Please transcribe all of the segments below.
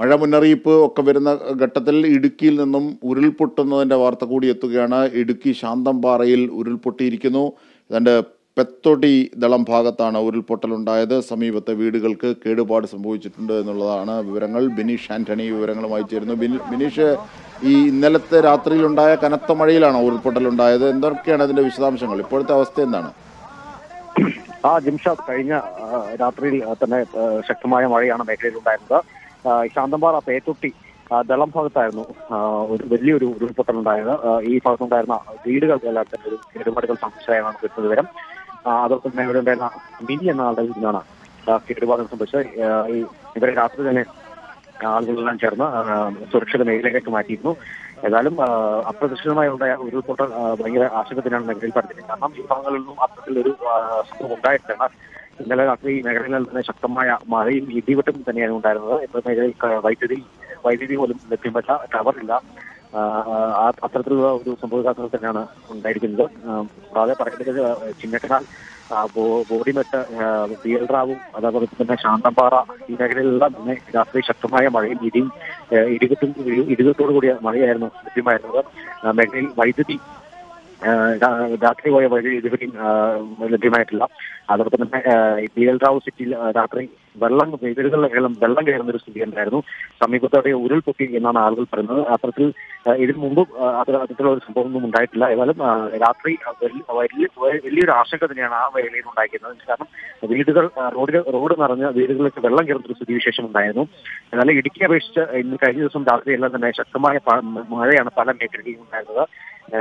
മഴ മുന്നറിയിപ്പ് ഒക്കെ വരുന്ന ഘട്ടത്തിൽ ഇടുക്കിയിൽ നിന്നും ഉരുൾപൊട്ടുന്നതിൻ്റെ വാർത്ത കൂടി എത്തുകയാണ്. ഇടുക്കി ശാന്തംപാറയിൽ ഉരുൾപൊട്ടിയിരിക്കുന്നു. ഏതാണ്ട് പെത്തൊടി ദളം ഭാഗത്താണ് ഉരുൾപൊട്ടലുണ്ടായത്. സമീപത്തെ വീടുകൾക്ക് കേടുപാട് സംഭവിച്ചിട്ടുണ്ട് എന്നുള്ളതാണ് വിവരങ്ങൾ. ബിനീഷ് ആൻ്റണി വിവരങ്ങളുമായി ചേരുന്നു. ബിനീഷ്, ഈ ഇന്നലത്തെ രാത്രിയിലുണ്ടായ കനത്ത മഴയിലാണോ ഉരുൾപൊട്ടലുണ്ടായത്? എന്തൊക്കെയാണ് അതിൻ്റെ വിശദാംശങ്ങൾ? ഇപ്പോഴത്തെ അവസ്ഥ എന്താണ്? ആ ജിംഷാദ്, കഴിഞ്ഞ രാത്രിയിൽ തന്നെ ശക്തമായ മഴയാണ് മേഖലയിലുണ്ടായിരുന്നത്. ശാന്തംപാറ പേത്തൊട്ടി ദളം ഭാഗത്തായിരുന്നു ഒരു വലിയൊരു ഉരുൾപൊട്ടലുണ്ടായത്. ഈ ഭാഗത്തുണ്ടായിരുന്ന വീടുകൾക്കെല്ലാം തന്നെ ഒരു കേടുപാടുകൾ സംഭവിച്ചതായാണ് കിട്ടുന്ന വിവരം. അതോടൊപ്പം തന്നെ ഇവിടെ ഉണ്ടായിരുന്ന മിനി എന്ന ആളുടെ വീടിനാണ് കേടുപാടുകൾ സംഭവിച്ചത്. ഇവരെ രാത്രി തന്നെ ആളുകളെല്ലാം ചേർന്ന് സുരക്ഷിത മേഖലയിലേക്ക് മാറ്റിയിരുന്നു. ഏതായാലും അപ്രതീക്ഷിതമായി ഉണ്ടായ ഉരുൾപൊട്ടൽ ഭയങ്കര ആശങ്കത്തിനാണ് മേഖലയിൽ പറഞ്ഞിരുന്നത്. കാരണം ഈ ഭാഗങ്ങളിലൊന്നും അത്തരത്തിലൊരു സംഭവം ഉണ്ടായിട്ടാണ്. ഇന്നലെ രാത്രി ഈ മേഖലകളിൽ തന്നെ ശക്തമായ മഴയും ഇടിവെട്ടും തന്നെയാണ് ഉണ്ടായിരുന്നത്. ഇപ്പോൾ മേഖലയിൽ വൈദ്യുതി പോലും ലഭ്യമല്ല, ടവറില്ല. അത്തരത്തിലുള്ള ഒരു സംഭവവികാസങ്ങൾ തന്നെയാണ് ഉണ്ടായിരിക്കുന്നത്. കൂടാതെ പറയുന്നത് ചിന്നക്കനാൽ, ബോഡിമെട്ട്, ബിയൽറാവും അതേപോലെ തന്നെ ശാന്തംപാറ ഈ മേഖലയിലെല്ലാം തന്നെ രാത്രി ശക്തമായ മഴയും ഇടിവെട്ടോടു കൂടിയ മഴയായിരുന്നു ലഭ്യമായിരുന്നത്. മേഖലയിൽ വൈദ്യുതി രാത്രി പോയ വഴി ഇതുവരെയും ലഭ്യമായിട്ടില്ല. അതോടൊപ്പം തന്നെ ബിയൽറാവ് സിറ്റിയിൽ രാത്രി വെള്ളം വീടുകളിലെല്ലാം വെള്ളം കയറുന്ന ഒരു സ്ഥിതി ഉണ്ടായിരുന്നു. സമീപത്തോടെ ഉരുൾപൊട്ടി എന്നാണ് ആളുകൾ പറയുന്നത്. അത്തരത്തിൽ ഇതിനു മുമ്പ് അത്തരത്തിലുള്ള ഒരു സംഭവമൊന്നും ഉണ്ടായിട്ടില്ല. ഏതായാലും രാത്രി വലിയൊരു ആശങ്ക തന്നെയാണ് ആ മേഖലയിൽ ഉണ്ടായിരിക്കുന്നത്. കാരണം റോഡ് നിറഞ്ഞ് വീടുകളിലേക്ക് വെള്ളം കയറുന്ന ഒരു സ്ഥിതിവിശേഷം ഉണ്ടായിരുന്നു. എന്നാൽ ഇടുക്കി അപേക്ഷിച്ച് ഇന്ന് കഴിഞ്ഞ ദിവസം രാത്രിയെല്ലാം തന്നെ ശക്തമായ മഴയാണ് പല മേഖലകളിലും ഉണ്ടായിരുന്നത്.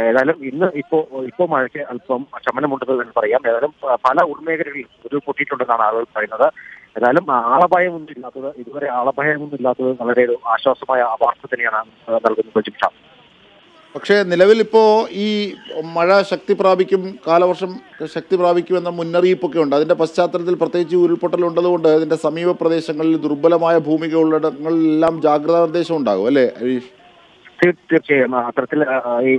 ഏതായാലും ഇന്ന് ഇപ്പോൾ മഴയ്ക്ക് അല്പം ശമനമുണ്ടെന്ന് തന്നെ പറയാം. ഏതായാലും പല ഉൾമേഖലകളിൽ ഉരുൾപൊട്ടിയിട്ടുണ്ടെന്നാണ് ആളുകൾ പറയുന്നത്. ഏതായാലും ഇതുവരെ ആളപായമൊന്നും ഇല്ലാത്തത് വളരെ ഒരു ആശ്വാസമായ വാർത്ത തന്നെയാണ് നൽകുന്നത്. പക്ഷേ നിലവിൽ ഇപ്പോ ഈ മഴ ശക്തി പ്രാപിക്കും, കാലവർഷം ശക്തി പ്രാപിക്കും എന്ന മുന്നറിയിപ്പൊക്കെ ഉണ്ട്. അതിന്റെ പശ്ചാത്തലത്തിൽ പ്രത്യേകിച്ച് ഉരുൾപൊട്ടൽ ഉള്ളതുകൊണ്ട് അതിന്റെ സമീപ പ്രദേശങ്ങളിൽ ദുർബലമായ ഭൂമിക ഉള്ളിടങ്ങളിലെല്ലാം ജാഗ്രതാ നിർദ്ദേശം ഉണ്ടാകും അല്ലേ ഹരീഷ്? തീർച്ചയായും അത്തരത്തിൽ ഈ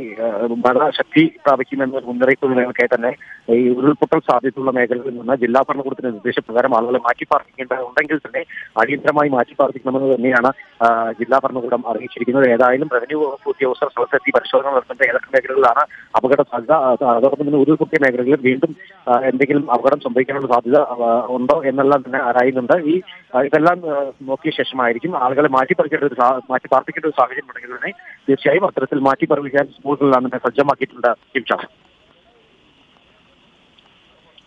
മഴ ശക്തി പ്രാപിക്കുമെന്ന മുന്നറിയിപ്പ് നിലയൊക്കെ തന്നെ ഈ ഉരുൾപൊട്ടൽ സാധ്യതയുള്ള മേഖലകളിൽ നിന്ന് ജില്ലാ ഭരണകൂടത്തിന്റെ നിർദ്ദേശപ്രകാരം ആളുകളെ മാറ്റി പാർപ്പിക്കേണ്ടതുണ്ടെങ്കിൽ തന്നെ അടിയന്തരമായി മാറ്റി പാർപ്പിക്കണമെന്ന് തന്നെയാണ് ജില്ലാ ഭരണകൂടം അറിയിച്ചിരിക്കുന്നത്. ഏതായാലും റവന്യൂ വകുപ്പ് ഉദ്യോഗസ്ഥർ സ്ഥലത്തെത്തി പരിശോധന നടത്തേണ്ട ഏതൊക്കെ മേഖലകളിലാണ് അപകട സാധ്യത, അതോടൊപ്പം തന്നെ ഉരുൾപൊട്ടിയ മേഖലകളിൽ വീണ്ടും എന്തെങ്കിലും അപകടം സംഭവിക്കാനുള്ള സാധ്യത ഉണ്ടോ എന്നെല്ലാം തന്നെ അറിയുന്നുണ്ട്. ഇതെല്ലാം നോക്കിയ ശേഷമായിരിക്കും ആളുകളെ മാറ്റി പാർപ്പിക്കേണ്ട ഒരു സാഹചര്യം ഉണ്ടെങ്കിൽ തന്നെ തീർച്ചയായും അത്തരത്തിൽ മാറ്റി പറപ്പിക്കാൻ സ്കൂളുകളിലാണ് സജ്ജമാക്കിയിട്ടുണ്ട്.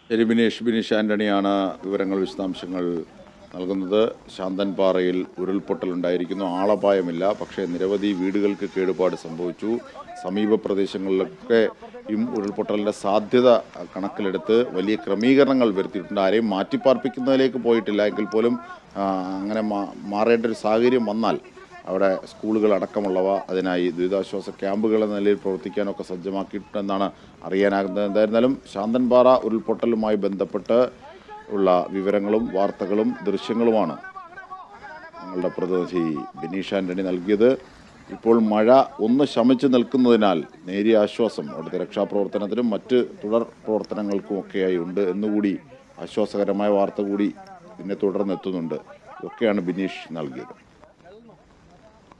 ശരി, ബിനീഷ് ആന്റണിയാണ് വിവരങ്ങൾ വിശദാംശങ്ങൾ നൽകുന്നത്. ശാന്തൻപാറയിൽ ഉരുൾപൊട്ടലുണ്ടായിരിക്കുന്നു. ആളപായമില്ല, പക്ഷേ നിരവധി വീടുകൾക്ക് കേടുപാട് സംഭവിച്ചു. സമീപ പ്രദേശങ്ങളിലൊക്കെ ഈ ഉരുൾപൊട്ടലിൻ്റെ സാധ്യത കണക്കിലെടുത്ത് വലിയ ക്രമീകരണങ്ങൾ വരുത്തിയിട്ടുണ്ട്. ആരെയും മാറ്റിപ്പാർപ്പിക്കുന്നതിലേക്ക് പോയിട്ടില്ല എങ്കിൽ പോലും അങ്ങനെ മാറേണ്ട ഒരു സാഹചര്യം വന്നാൽ അവിടെ സ്കൂളുകൾ അടക്കമുള്ളവ അതിനായി ദുരിതാശ്വാസ ക്യാമ്പുകൾ എന്ന നിലയിൽ പ്രവർത്തിക്കാനൊക്കെ സജ്ജമാക്കിയിട്ടുണ്ടെന്നാണ് അറിയാനാകുന്നത്. എന്തായിരുന്നാലും ശാന്തൻപാറ ഉരുൾപൊട്ടലുമായി ബന്ധപ്പെട്ട് ഉള്ള വിവരങ്ങളും വാർത്തകളും ദൃശ്യങ്ങളുമാണ് ഞങ്ങളുടെ പ്രതിനിധി ബിനീഷ് ആൻ്റണി നൽകിയത്. ഇപ്പോൾ മഴ ഒന്ന് ശമിച്ചു നിൽക്കുന്നതിനാൽ നേരിയ ആശ്വാസം അവിടുത്തെ രക്ഷാപ്രവർത്തനത്തിനും മറ്റ് തുടർ പ്രവർത്തനങ്ങൾക്കുമൊക്കെയായി ഉണ്ട് എന്നുകൂടി ആശ്വാസകരമായ വാർത്ത കൂടി പിന്നെ തുടർന്നെത്തുന്നുണ്ട്. ഇതൊക്കെയാണ് ബിനീഷ് നൽകിയത്.